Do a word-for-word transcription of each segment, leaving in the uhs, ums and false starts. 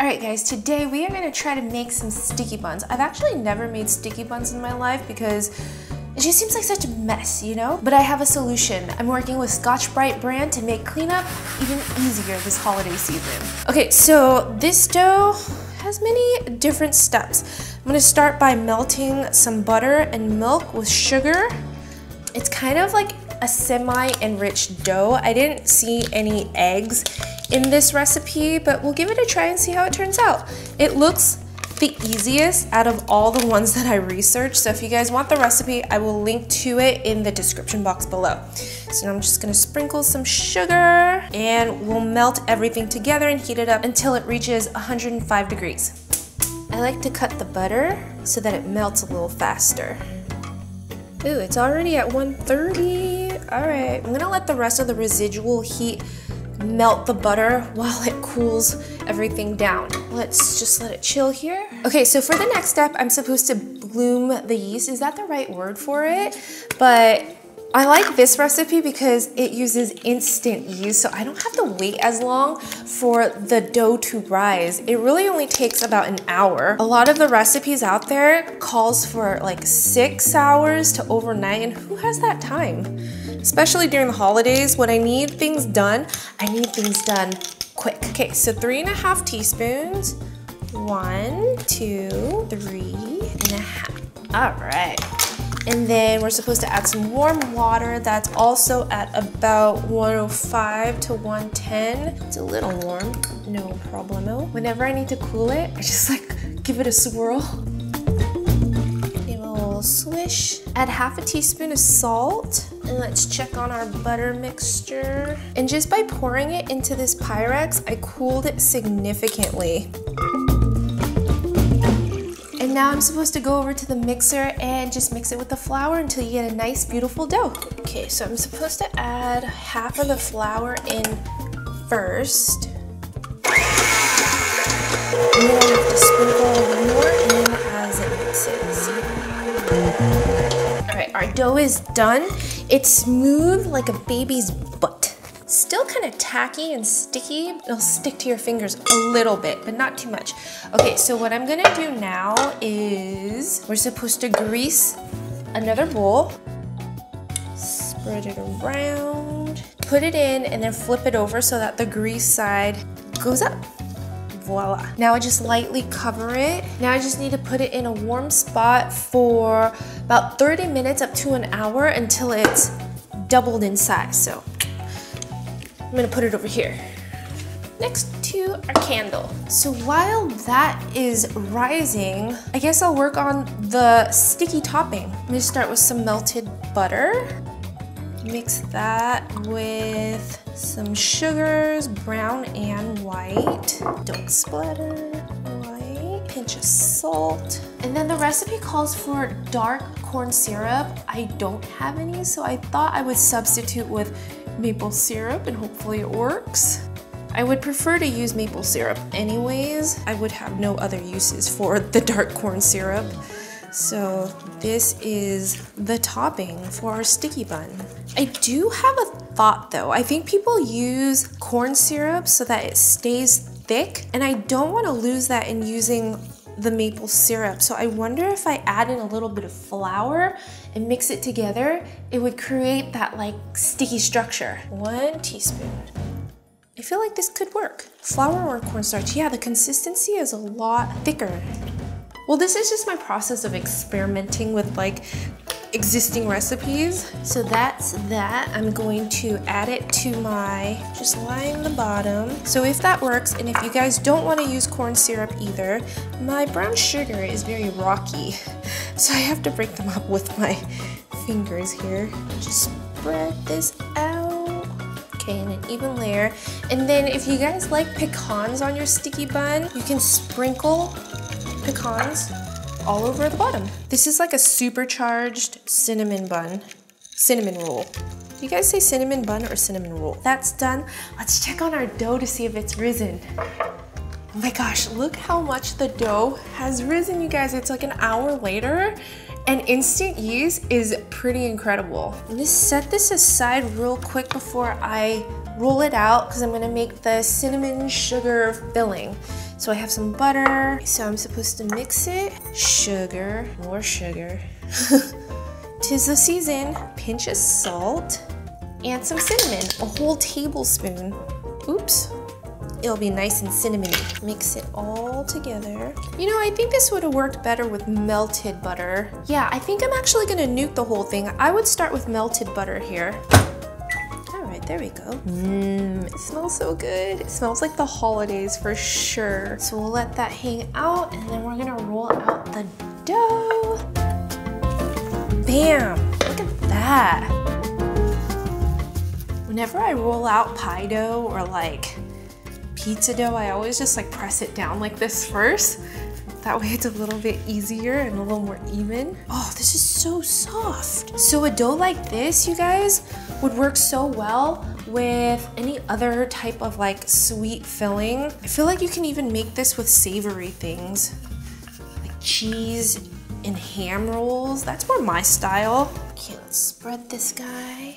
All right guys, today we are gonna try to make some sticky buns. I've actually never made sticky buns in my life because it just seems like such a mess, you know? But I have a solution. I'm working with Scotch-Brite brand to make cleanup even easier this holiday season. Okay, so this dough has many different steps. I'm gonna start by melting some butter and milk with sugar. It's kind of like a semi-enriched dough. I didn't see any eggs in this recipe, but we'll give it a try and see how it turns out. It looks the easiest out of all the ones that I researched, so if you guys want the recipe, I will link to it in the description box below. So now I'm just gonna sprinkle some sugar, and we'll melt everything together and heat it up until it reaches one hundred five degrees. I like to cut the butter so that it melts a little faster. Ooh, it's already at one thirty. All right, I'm gonna let the rest of the residual heat melt the butter while it cools everything down. Let's just let it chill here. Okay, so for the next step, I'm supposed to bloom the yeast. Is that the right word for it? But I like this recipe because it uses instant yeast, so I don't have to wait as long for the dough to rise. It really only takes about an hour. A lot of the recipes out there calls for like six hours to overnight, and who has that time? Especially during the holidays, when I need things done, I need things done quick. Okay, so three and a half teaspoons. One, two, three and a half. All right. And then we're supposed to add some warm water. That's also at about one oh five to one ten. It's a little warm, no problemo. Whenever I need to cool it, I just like give it a swirl. Give a little swish. Add half a teaspoon of salt. And let's check on our butter mixture. And just by pouring it into this Pyrex, I cooled it significantly. And now I'm supposed to go over to the mixer and just mix it with the flour until you get a nice, beautiful dough. Okay, so I'm supposed to add half of the flour in first. And then I have to sprinkle a little more in as it mixes. All right, our dough is done. It's smooth like a baby's butt. Still kind of tacky and sticky. It'll stick to your fingers a little bit, but not too much. Okay, so what I'm gonna do now is we're supposed to grease another bowl, spread it around, put it in, and then flip it over so that the grease side goes up. Voila. Now I just lightly cover it. Now I just need to put it in a warm spot for about thirty minutes up to an hour until it's doubled in size. So I'm gonna put it over here next to our candle. So while that is rising, I guess I'll work on the sticky topping. I'm gonna start with some melted butter. Mix that with some sugars, brown and white. Don't splatter. Right. Pinch of salt. And then the recipe calls for dark corn syrup. I don't have any, so I thought I would substitute with maple syrup and hopefully it works. I would prefer to use maple syrup anyways. I would have no other uses for the dark corn syrup. So this is the topping for our sticky bun. I do have a thought though. I think people use corn syrup so that it stays thick, and I don't want to lose that in using the maple syrup. So I wonder if I add in a little bit of flour and mix it together, it would create that like sticky structure. One teaspoon. I feel like this could work. Flour or cornstarch? Yeah, the consistency is a lot thicker. Well, this is just my process of experimenting with like existing recipes. So that's that. I'm going to add it to my, just line the bottom. So if that works, and if you guys don't want to use corn syrup either, my brown sugar is very rocky, so I have to break them up with my fingers here. Just spread this out. Okay, in an even layer. And then if you guys like pecans on your sticky bun, you can sprinkle pecans all over the bottom. This is like a supercharged cinnamon bun, cinnamon roll. Do you guys say cinnamon bun or cinnamon roll? That's done. Let's check on our dough to see if it's risen. Oh my gosh, look how much the dough has risen, you guys. It's like an hour later, and instant yeast is pretty incredible. I'm gonna set this aside real quick before I roll it out because I'm gonna make the cinnamon sugar filling. So I have some butter, so I'm supposed to mix it. Sugar, more sugar. 'Tis the season, pinch of salt, and some cinnamon, a whole tablespoon. Oops. It'll be nice and cinnamony. Mix it all together. You know, I think this would have worked better with melted butter. Yeah, I think I'm actually gonna nuke the whole thing. I would start with melted butter here. All right, there we go. Mmm, it smells so good. It smells like the holidays for sure. So we'll let that hang out and then we're gonna roll out the dough. Bam, look at that. Whenever I roll out pie dough or like, pizza dough, I always just like press it down like this first. That way it's a little bit easier and a little more even. Oh, this is so soft. So a dough like this, you guys, would work so well with any other type of like sweet filling. I feel like you can even make this with savory things, like cheese and ham rolls. That's more my style. Okay, let's spread this guy.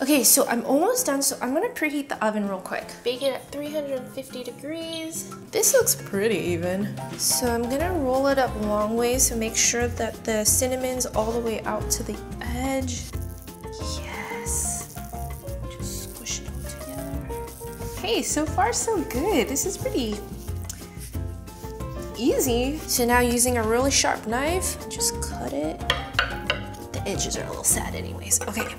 Okay, so I'm almost done, so I'm gonna preheat the oven real quick. Bake it at three hundred fifty degrees. This looks pretty even. So I'm gonna roll it up long ways to make sure that the cinnamon's all the way out to the edge. Yes. Just squish it all together. Hey, so far so good. This is pretty easy. So now using a really sharp knife, just cut it. The edges are a little sad anyways. Okay.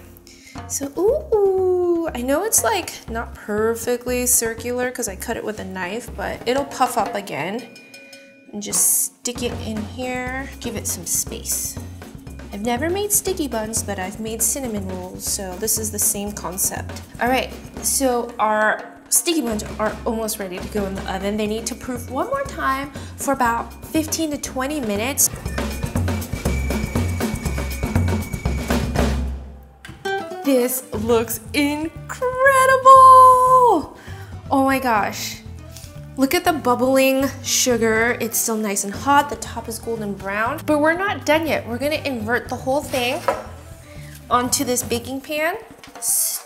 So, ooh, I know it's like not perfectly circular because I cut it with a knife, but it'll puff up again. And just stick it in here, give it some space. I've never made sticky buns, but I've made cinnamon rolls, so this is the same concept. All right, so our sticky buns are almost ready to go in the oven. They need to proof one more time for about fifteen to twenty minutes. This looks incredible! Oh my gosh. Look at the bubbling sugar. It's still nice and hot. The top is golden brown. But we're not done yet. We're gonna invert the whole thing onto this baking pan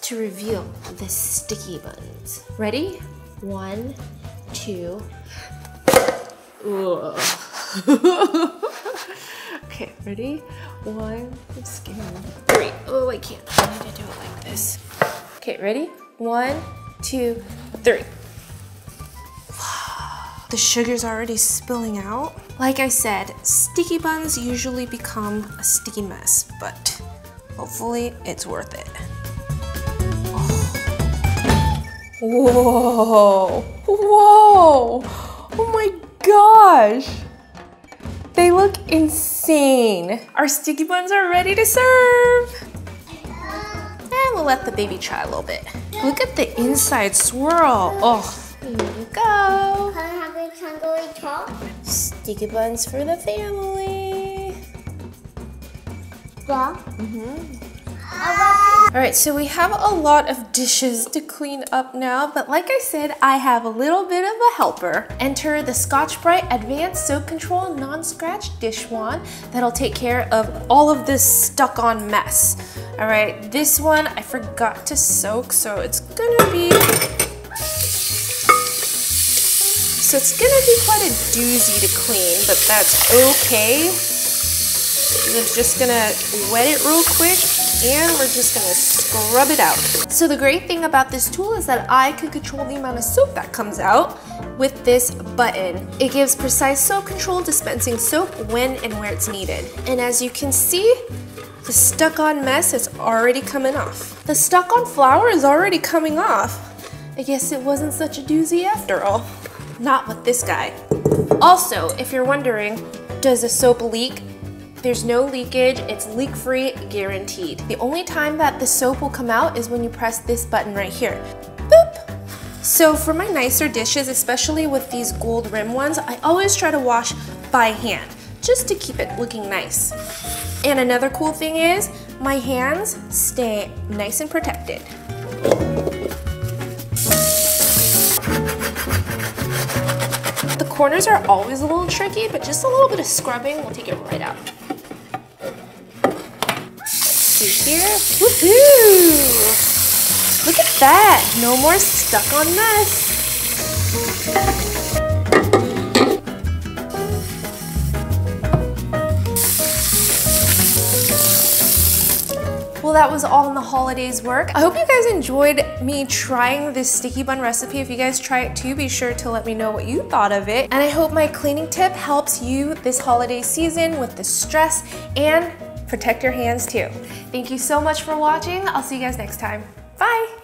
to reveal the sticky buns. Ready? One, two. Okay, ready? One, I'm scared. Three. Oh, I can't. I need to do it like this. Okay, ready? One, two, three. The sugar's already spilling out. Like I said, sticky buns usually become a sticky mess, but hopefully it's worth it. Oh. Whoa! Whoa! Oh my gosh! They look insane. Our sticky buns are ready to serve. And we'll let the baby try a little bit. Look at the inside swirl. Oh, here you go. Sticky buns for the family. Yeah. Mm-hmm. All right, so we have a lot of dishes to clean up now, but like I said, I have a little bit of a helper. Enter the Scotch-Brite Advanced Soap Control Non-Scratch Dish Wand that'll take care of all of this stuck-on mess. All right, this one I forgot to soak, so it's gonna be... So it's gonna be quite a doozy to clean, but that's okay. We're just gonna wet it real quick and we're just gonna scrub it out. So the great thing about this tool is that I could control the amount of soap that comes out with this button. It gives precise soap control, dispensing soap when and where it's needed. And as you can see, the stuck-on mess is already coming off. The stuck-on flour is already coming off. I guess it wasn't such a doozy after all. Not with this guy. Also, if you're wondering, does a soap leak? There's no leakage, it's leak-free guaranteed. The only time that the soap will come out is when you press this button right here. Boop! So for my nicer dishes, especially with these gold rim ones, I always try to wash by hand, just to keep it looking nice. And another cool thing is, my hands stay nice and protected. The corners are always a little tricky, but just a little bit of scrubbing will take it right out. Here, woohoo! Look at that, no more stuck on this. Well, that was all in the holidays work. I hope you guys enjoyed me trying this sticky bun recipe. If you guys try it too, be sure to let me know what you thought of it. And I hope my cleaning tip helps you this holiday season with the stress, and protect your hands too. Thank you so much for watching. I'll see you guys next time. Bye.